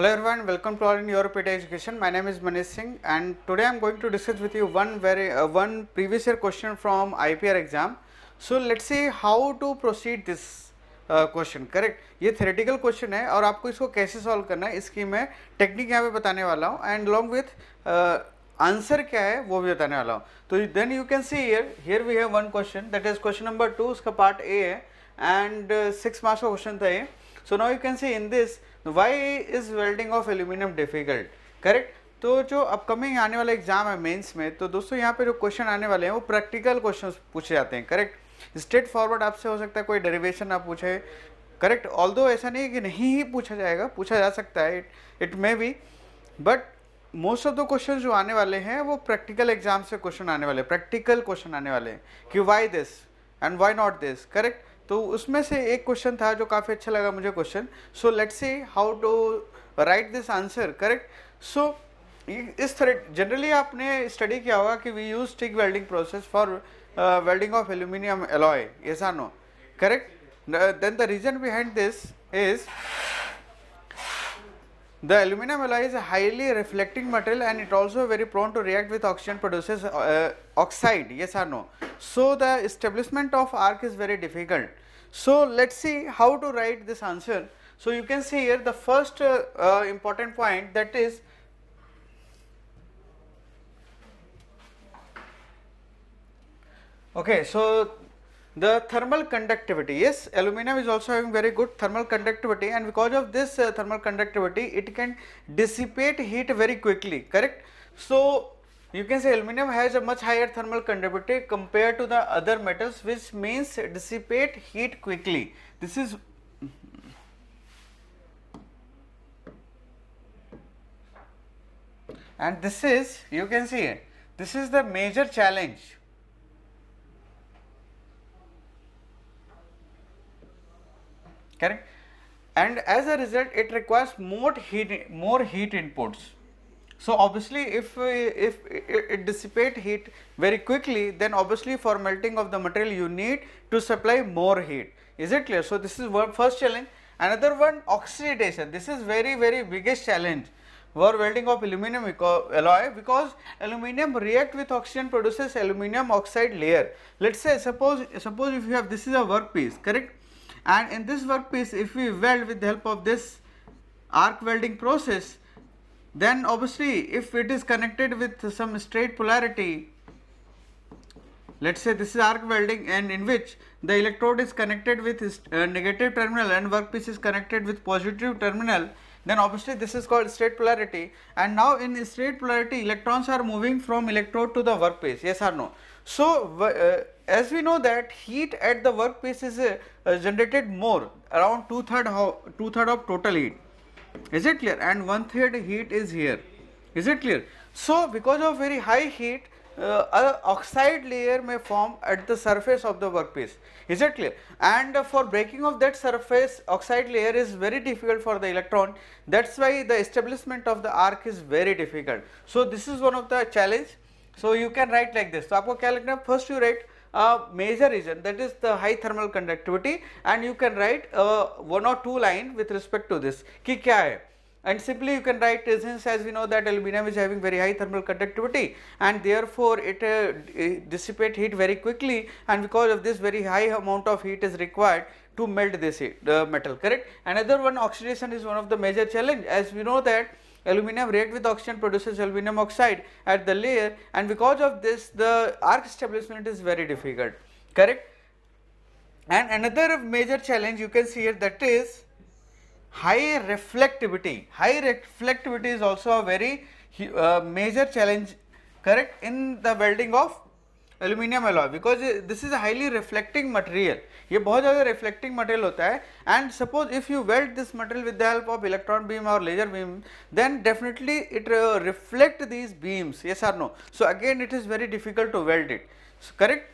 Hello everyone, welcome to all in YourPedia Education. My name is Manish Singh and today I am going to discuss with you one previous year question from IPR exam. So let's see how to proceed this question, correct? ये theoretical question है और आपको इसको कैसे solve करना है इसकी मैं technique यहाँ पे बताने वाला हूँ and along with आंसर क्या है वो भी बताने वाला हूँ. तो then you can see here we have one question that is question number 2, उसका part A है and 6 marks का question था ये. So now you can see in this why is welding of aluminium difficult, correct? तो जो upcoming आने वाला exam है मेंस में तो दोस्तों यहाँ पे जो क्वेश्चन आने वाले हैं वो प्रैक्टिकल क्वेश्चंस पूछे जाते हैं, करेक्ट? स्ट्रेट फॉरवर्ड आपसे हो सकता है कोई डेरिवेशन आप पूछे, करेक्ट? ऑल्दो ऐसा नहीं है कि नहीं ही पूछा जाएगा, पूछा जा सकता है, it may be, but most of the question जो आने वाले हैं वो प्रैक्टिकल एग्जाम से क्वेश्चन आने वाले, प्रैक्टिकल क्वेश्चन आने वाले हैं कि why this and why not this, correct? तो उसमें से एक क्वेश्चन था जो काफ़ी अच्छा लगा मुझे question. So let's see how to write this answer, correct? सो इस तरह जनरली आपने स्टडी किया होगा कि we use stick welding process for welding of aluminium alloy, ऐसा no, correct? Then the reason behind this is the aluminum alloy is a highly reflecting material and it also very prone to react with oxygen, produces oxide, yes or no? So the establishment of arc is very difficult. So let's see how to write this answer. So you can see here the first important point, that is okay, so the thermal conductivity, yes, aluminum is also having very good thermal conductivity and because of this thermal conductivity it can dissipate heat very quickly, correct? So you can say aluminum has a much higher thermal conductivity compared to the other metals, which means dissipate heat quickly. This is and this is, you can see it, this is the major challenge. Correct? And as a result it requires more heat inputs. So obviously if it dissipate heat very quickly, then obviously for melting of the material you need to supply more heat. Is it clear? So this is one first challenge. Another one, oxidation. This is very biggest challenge for welding of aluminum alloy because aluminum react with oxygen, produces aluminum oxide layer. Let's say suppose if you have, this is a workpiece, correct? And in this workpiece if we weld with the help of this arc welding process, then obviously if it is connected with some straight polarity, let's say this is arc welding and in which the electrode is connected with negative terminal and workpiece is connected with positive terminal, then obviously this is called straight polarity, and now in straight polarity electrons are moving from electrode to the workpiece, yes or no? So as we know that heat at the workpiece is generated more, around two-third of total heat, is it clear? And one-third heat is here, is it clear? So because of very high heat, oxide layer may form at the surface of the workpiece, is it clear? And for breaking of that surface oxide layer is very difficult for the electron, that's why the establishment of the arc is very difficult. So this is one of the challenge. So you can write like this. So आपको क्या लिखना है? First you write major region, that is the high thermal conductivity, and you can write one or two line with respect to this कि क्या है, and simply you can write, since as we know that aluminum is having very high thermal conductivity and therefore it dissipate heat very quickly, and because of this very high amount of heat is required to melt this metal, correct? Another one, oxidation is one of the major challenge, as we know that aluminum react with oxygen, produces aluminum oxide at the layer, and because of this the arc establishment is very difficult, correct? And another major challenge you can see here, that is high reflectivity. High reflectivity is also a very major challenge, correct, in the welding of aluminium alloy because this is a highly reflecting material, ये बहुत ज़्यादा reflecting material होता है, and suppose if you weld this material with the help of electron beam और laser beam, then definitely it reflect these beams, yes or no? So again it is very difficult to weld it, correct?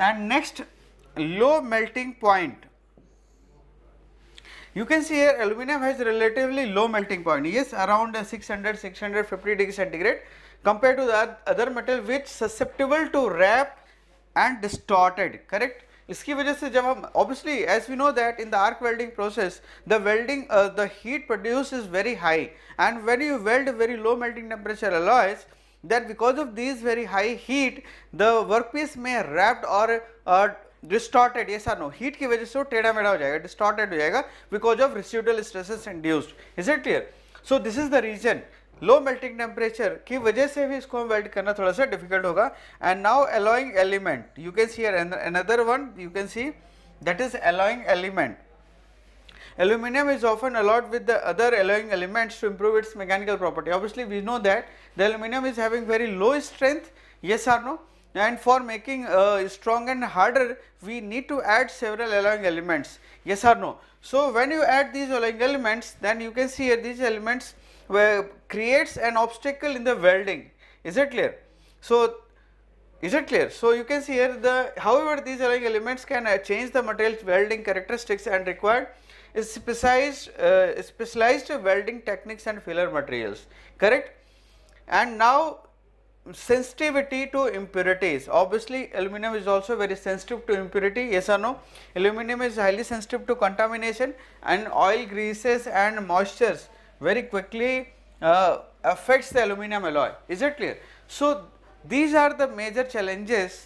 And next, low melting point. You can see here aluminum has relatively low melting point, yes, around 600-650 degree centigrade compared to the other metal which susceptible to warp and distorted, correct? इसकी वजह से जब हम obviously as we know that in the arc welding process the welding the heat produce is very high and when you weld very low melting temperature alloys that because of these very high heat the workpiece may wrapped or distorted yes or no heat की वजह से वो टेढ़ा मेढ़ा हो जाएगा distorted हो जाएगा because of residual stresses induced is it clear so this is the reason low melting temperature की वजह से भी इसको हम weld करना थोड़ा सा difficult होगा and now alloying element you can see here another one you can see that is alloying element Aluminium is often alloyed with the other alloying elements to improve its mechanical property. Obviously, we know that the aluminium is having very low strength, yes or no? And for making strong and harder, we need to add several alloying elements, yes or no? So, when you add these alloying elements, then you can see here these elements creates an obstacle in the welding. Is it clear? So, So you can see here the however these alloying elements can change the material's welding characteristics and required. Specialized welding techniques and filler materials correct and now sensitivity to impurities obviously aluminum is also very sensitive to impurity yes or no aluminum is highly sensitive to contamination and oil greases and moistures very quickly affects the aluminum alloy is it clear so these are the major challenges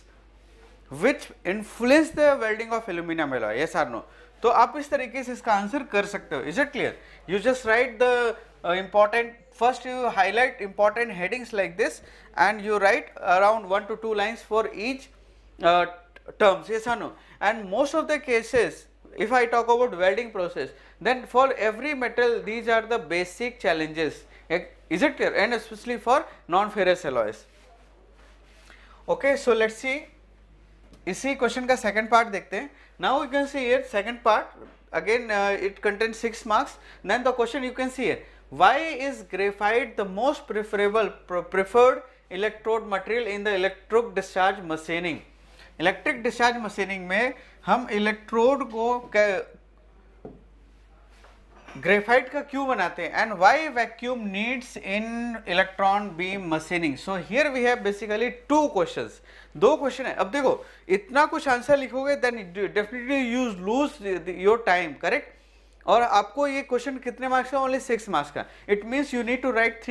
which influence the welding of aluminum alloy yes or no तो आप इस तरीके से इसका answer कर सकते हो is it clear you just write the important first you highlight important headings like this and you write around 1 to 2 lines for each terms yes or no and most of the cases if I talk about welding process then for every metal these are the basic challenges is it clear and especially for non-ferrous alloys okay so let's see इसी question का second part देखते हैं now you can see here second part again it contains 6 marks then the question you can see here why is graphite the most preferred electrode material in the electric discharge machining electric discharge machining में हम electrode को graphite का क्यों बनाते हैं and why vacuum needs in electron beam machining so here we have basically 2 questions 2 question है अब देखो इतना कुछ आंसर लिखोगे then definitely you lose your time correct और आपको ये क्वेश्चन कितने मार्क्स का ओनली 6 मार्क्स का it means you need to write 3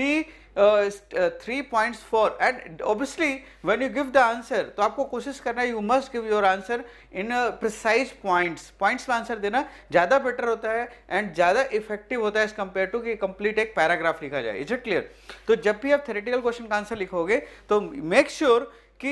points for and obviously when you give the answer तो आपको कोशिश करना है you must give your answer in precise points में आंसर देना ज़्यादा बेटर होता है एंड ज़्यादा इफेक्टिव होता है एज कम्पेयर टू कि कंप्लीट एक पैराग्राफ लिखा जाए इज इट क्लियर तो जब भी आप थ्योरेटिकल क्वेश्चन का आंसर लिखोगे तो मेक श्योर कि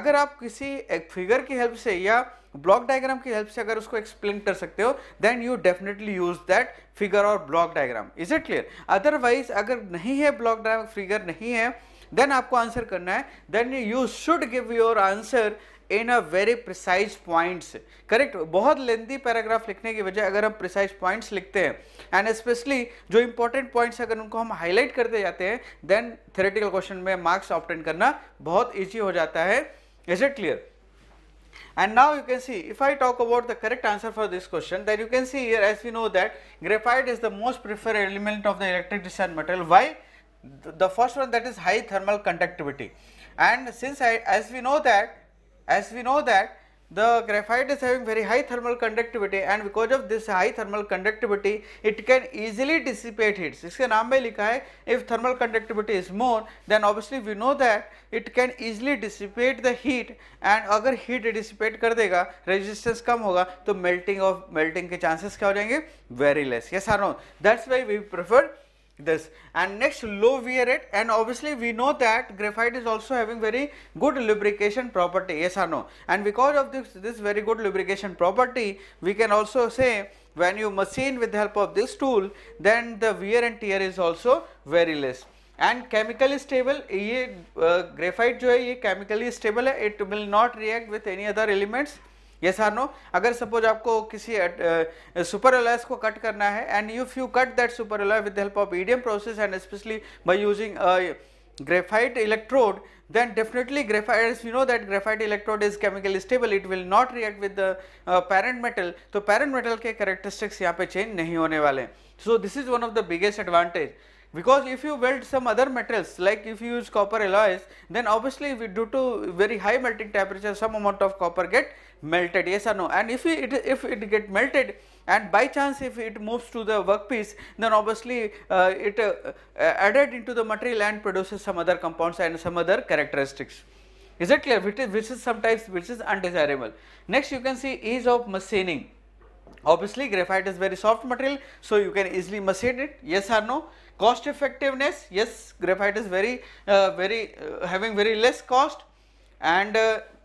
अगर आप किसी एक फिगर की हेल्प से या ब्लॉक डायग्राम की हेल्प से अगर उसको एक्सप्लेन कर सकते हो then you definitely use that figure और block diagram is it clear otherwise अगर नहीं है ब्लॉक डायग्राम फिगर नहीं है देन आपको आंसर करना है then you should give your answer in a very precise points correct बहुत लेंथी पैराग्राफ लिखने की वजह अगर हम प्रिसाइज पॉइंट्स लिखते हैं एंड स्पेशली जो इंपॉर्टेंट पॉइंट्स अगर उनको हम हाईलाइट करते जाते हैं देन थ्योरेटिकल क्वेश्चन में मार्क्स ऑब्टेन करना बहुत ईजी हो जाता है is it clear and now you can see if I talk about the correct answer for this question then you can see here as we know that graphite is the most preferred element of the electric discharge material why the first one that is high thermal conductivity and since as we know that the graphite is having very high thermal conductivity and because of this high thermal conductivity it can easily dissipate heat इसके नाम में लिखा है if thermal conductivity is more then obviously we know that it can easily dissipate the heat and अगर heat dissipate कर देगा resistance कम होगा तो melting के chances क्या हो जाएंगे very less yes or no that's why we prefer this and next low wear rate and obviously we know that graphite is also having very good lubrication property yes or no and because of this very good lubrication property we can also say when you machine with the help of this tool then the wear and tear is also very less and chemically stable ये graphite जो है ये chemically stable है it will not react with any other elements yes or no अगर suppose आपको किसी super alloys को cut करना है and if you cut that super alloy with the help of EDM process and specially by using graphite electrode then definitely graphite as we know that graphite electrode is chemically stable it will not react with the parent metal तो parent metal के characteristics यहाँ पे change नहीं होने वाले so this is one of the biggest advantage Because if you weld some other metals, like if you use copper alloys, then obviously due to very high melting temperature some amount of copper get melted, yes or no. And if it get melted and by chance if it moves to the workpiece, then obviously it added into the material and produces some other compounds and some other characteristics. Is it clear? Which is sometimes which is undesirable. Next you can see ease of machining. Obviously graphite is very soft material, so you can easily machine it, yes or no. Cost effectiveness, yes, graphite is having very less cost, and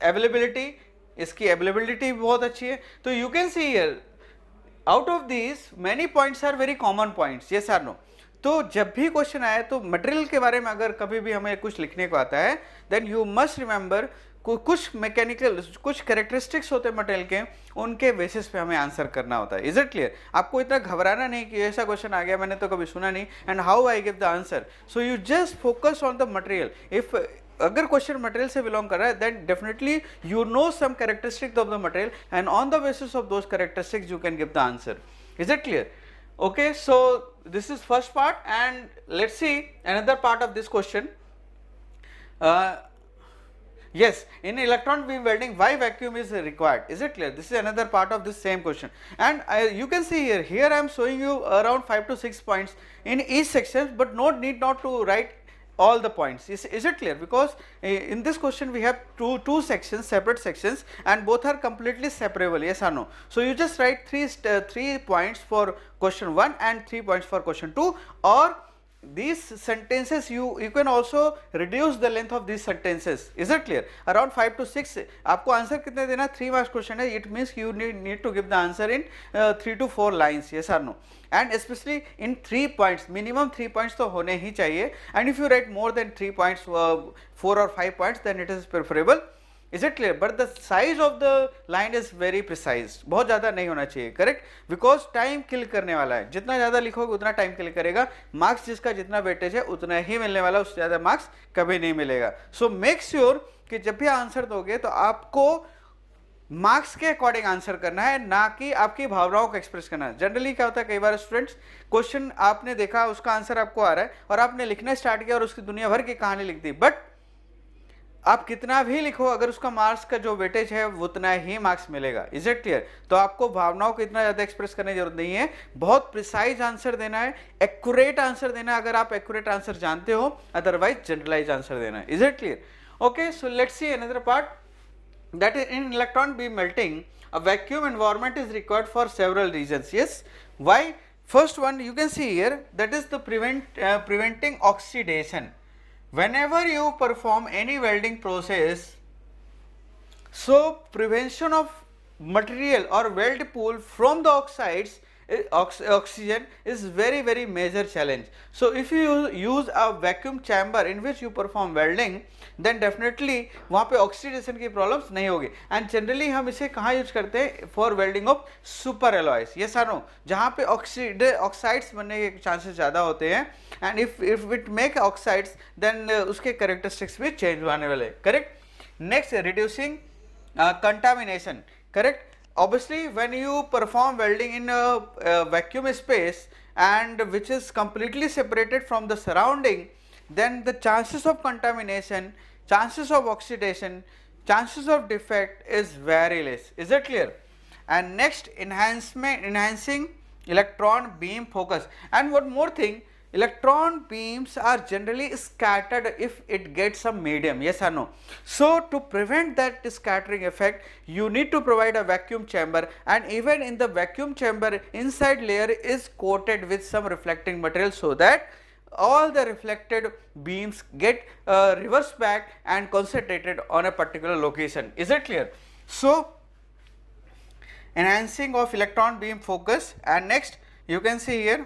availability, इसकी availability बहुत अच्छी है. तो you can see here, out of these many points are very common points, yes or no. तो जब भी question आए तो material के बारे में अगर कभी भी हमें कुछ लिखने को आता है, then you must remember कुछ मैकेनिकल कुछ कैरेक्टरिस्टिक्स होते हैं मटेरियल के, उनके बेसिस पे हमें आंसर करना होता है. Is it clear? आपको इतना घबराना नहीं कि ऐसा क्वेश्चन आ गया मैंने तो कभी सुना नहीं and how I give the answer. So you just focus on the material. If अगर क्वेश्चन मटेरियल से बिलोंग कर रहा है then definitely you know some characteristics of the material and on the basis of those characteristics you can give the answer. Is it clear? Okay, so this is first part and let's see another part of this question. Yes, in electron beam welding, why vacuum is required? Is it clear? This is another part of this same question. And you can see here, I am showing you around 5 to 6 points in each section, but no need not to write all the points. Is it clear? Because in this question we have two sections, separate sections, and both are completely separable, yes or no. So you just write three points for question 1 and 3 points for question 2, or these sentences you can also reduce the length of these sentences. Is it clear? Around 5 to 6. आपको answer कितने देना? 3 marks question है. It means you need to give the answer in 3 to 4 lines. Yes or no? And especially in 3 points. Minimum 3 points तो होने ही चाहिए. And if you write more than 3 points, 4 or 5 points, then it is preferable. Is it clear? But the size of the line is very precise. बहुत ज़्यादा नहीं होना चाहिए, correct? Because time kill करने वाला है. जितना ज़्यादा लिखोगे उतना time kill करेगा. Marks जिसका जितना weightage है उतना ही मिलने वाला, उससे ज़्यादा marks कभी नहीं मिलेगा. So make sure कि जब भी आंसर दोगे तो आपको मार्क्स के अकॉर्डिंग आंसर करना है, ना कि आपकी भावनाओं को एक्सप्रेस करना है. जनरली क्या होता है, कई बार स्टूडेंट्स क्वेश्चन आपने देखा, उसका आंसर आपको आ रहा है और आपने लिखना स्टार्ट किया और उसकी दुनिया भर की कहानी लिख दी. बट आप कितना भी लिखो, अगर उसका मार्क्स का जो वेटेज है उतना ही मार्क्स मिलेगा. Is it clear? तो आपको भावनाओं को इतना ज़्यादा एक्सप्रेस करने की जरूरत नहीं है. बहुत प्रिसाइज आंसर देना है, एक्यूरेट आंसर देना है अगर आप एक्यूरेट आंसर जानते हो, अदरवाइज जनरलाइज आंसर देना है. Is it clear? Okay, so let's see another part, that is in electron beam melting a vacuum environment is required for several reasons. Yes, why? First one you can see here, that is the preventing oxidation. Whenever you perform any welding process, so prevention of material or weld pool from the oxides, oxygen is very major challenge. So if you use a vacuum chamber in which you perform welding, then definitely वहाँ पे oxidation की problems नहीं होगी. And generally हम इसे कहाँ use करते हैं? For welding of super alloys, yes or no? जहाँ पे oxides बनने के chances ज़्यादा होते हैं. And if it make oxides, then उसके characteristics भी change होने वाले. Correct? Next, reducing contamination. Correct? Obviously when you perform welding in a vacuum space and which is completely separated from the surrounding, then the chances of contamination, chances of oxidation, chances of defect is very less. Is it clear? And next, enhancing electron beam focus. And one more thing, electron beams are generally scattered if it gets some medium, yes or no. So to prevent that scattering effect, you need to provide a vacuum chamber, and even in the vacuum chamber inside layer is coated with some reflecting material so that all the reflected beams get reversed back and concentrated on a particular location. Is it clear? So enhancing of electron beam focus. And next you can see here,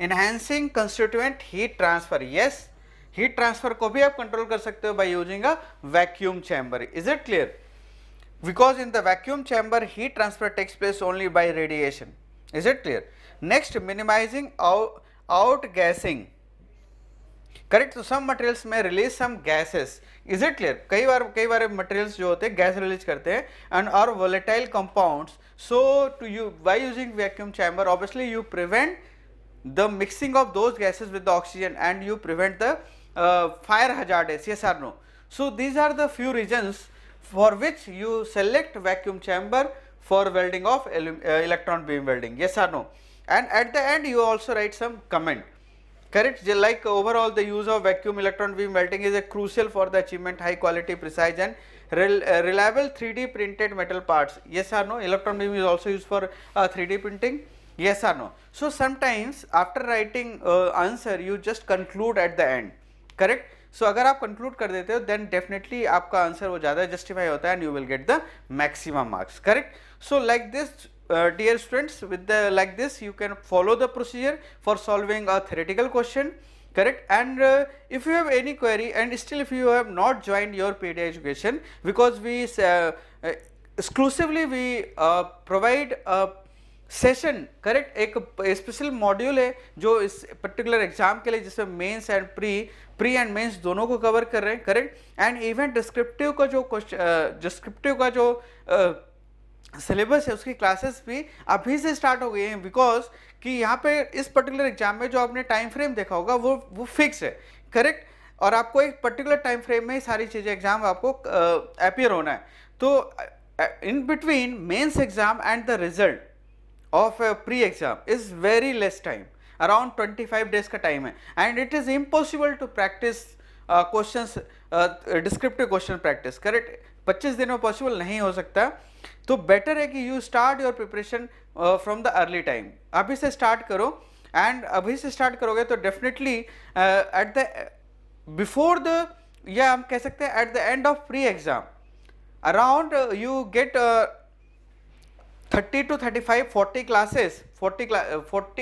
enhancing constituent heat transfer. Yes, heat transfer को भी आप control कर सकते हो by using a vacuum chamber. Is it clear? Because in the vacuum chamber heat transfer takes place only by radiation. Is it clear? Next, minimizing outgassing. Correct? तो some materials में release some gases. Is it clear? कई बार materials जो होते हैं gas release करते हैं and are volatile compounds. So by using vacuum chamber obviously you prevent the mixing of those gases with the oxygen and you prevent the fire hazards, yes or no? So these are the few reasons for which you select vacuum chamber for welding of electron beam welding, yes or no? And at the end you also write some comment, correct? Like overall the use of vacuum electron beam welding is a crucial for the achievement high quality, precise and reliable 3D printed metal parts, yes or no? Electron beam is also used for 3D printing, yes or no? So sometimes after writing answer you just conclude at the end, correct? So अगर आप conclude कर देते हो then definitely आपका answer वो ज़्यादा justify होता है and you will get the maximum marks, correct? So like this dear students, with the like this you can follow the procedure for solving a theoretical question, correct? And if you have any query and still if you have not joined YourPedia Education, because we exclusively we provide a session, correct, एक special module है जो इस particular exam के लिए जिसमें mains and pre and mains दोनों को cover कर रहे हैं, करेक्ट? एंड इवन डिस्क्रिप्टिव का जो सिलेबस है उसकी क्लासेस भी अभी से स्टार्ट हो गई हैं, बिकॉज कि यहाँ पे इस पर्टिकुलर एग्जाम में जो आपने टाइम फ्रेम देखा होगा वो फिक्स है, करेक्ट? और आपको एक पर्टिकुलर टाइम फ्रेम में सारी चीज़ें एग्जाम आपको अपीयर होना है. तो in between mains exam and the result of a pre-exam is very less time, around 25 days का time है, and it is impossible to practice questions, descriptive question practice, correct? 25 दिन में possible नहीं हो सकता. तो better है कि you start your preparation from the early time, अभी से start करो, and अभी से start करोगे तो definitely at the before the, या हम कह सकते हैं at the end of pre-exam around you get 30 to 35, 40 classes, 40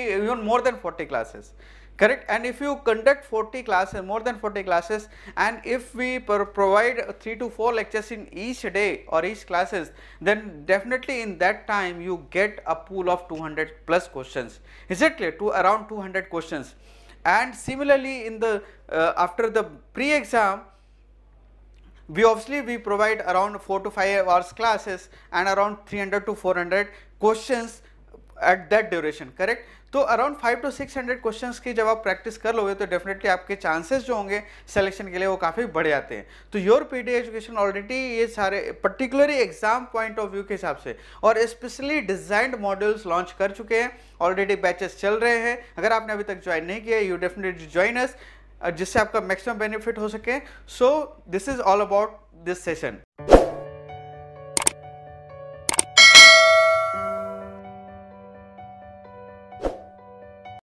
even more than 40 classes, correct? And if you conduct 40 classes, more than 40 classes, and if we provide 3 to 4 lectures in each day or each classes, then definitely in that time you get a pool of 200 plus questions. Is it clear? To around 200 questions. And similarly in the after the pre-exam, we obviously we provide around 4 to 5 hours classes and around 300 to 400 questions at that duration, correct? तो around 500 to 600 questions की जब आप practice कर लोगे तो definitely आपके chances जो होंगे selection के लिए वो काफ़ी बढ़ जाते हैं. तो YourPedia Education already ये सारे particularly exam point of view के हिसाब से और specially designed modules launch कर चुके हैं, already batches चल रहे हैं. अगर आपने अभी तक join नहीं किया, you definitely join us, जिससे आपका मैक्सिमम बेनिफिट हो सके. So this is all about this session.